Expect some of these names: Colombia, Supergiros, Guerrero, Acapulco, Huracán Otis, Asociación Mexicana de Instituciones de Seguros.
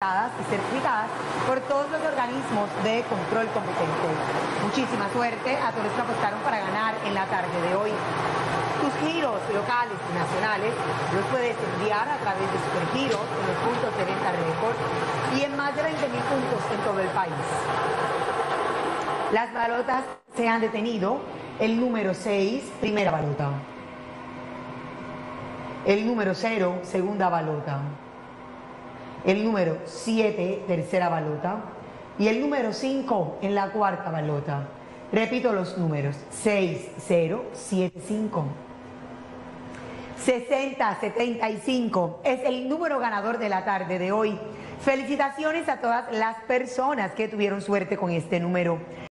y certificadas por todos los organismos de control competente. Muchísima suerte a todos los que apostaron para ganar en la tarde de hoy. Tus giros locales y nacionales los puedes enviar a través de Supergiros en los puntos de venta Record y en más de 20.000 puntos en todo el país. Las balotas se han detenido. El número 6, primera balota. El número 0, segunda balota. El número 7, tercera balota, y el número 5 en la cuarta balota. Repito los números, 6, 0, 7, 5. 60, 75 es el número ganador de la tarde de hoy. Felicitaciones a todas las personas que tuvieron suerte con este número.